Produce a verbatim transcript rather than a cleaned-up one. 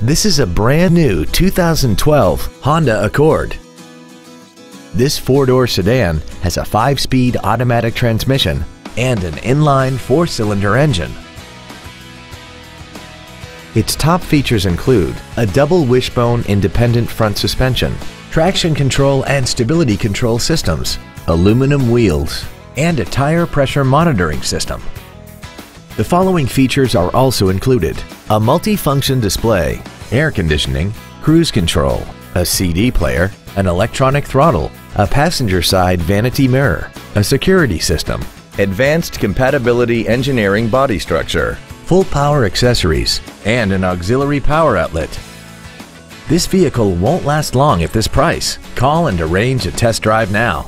This is a brand new two thousand twelve Honda Accord. This four-door sedan has a five-speed automatic transmission and an inline four-cylinder engine. Its top features include a double wishbone independent front suspension, traction control and stability control systems, aluminum wheels, and a tire pressure monitoring system. The following features are also included: a multi-function display, air conditioning, cruise control, a C D player, an electronic throttle, a passenger side vanity mirror, a security system, advanced compatibility engineering body structure, full power accessories, and an auxiliary power outlet. This vehicle won't last long at this price. Call and arrange a test drive now.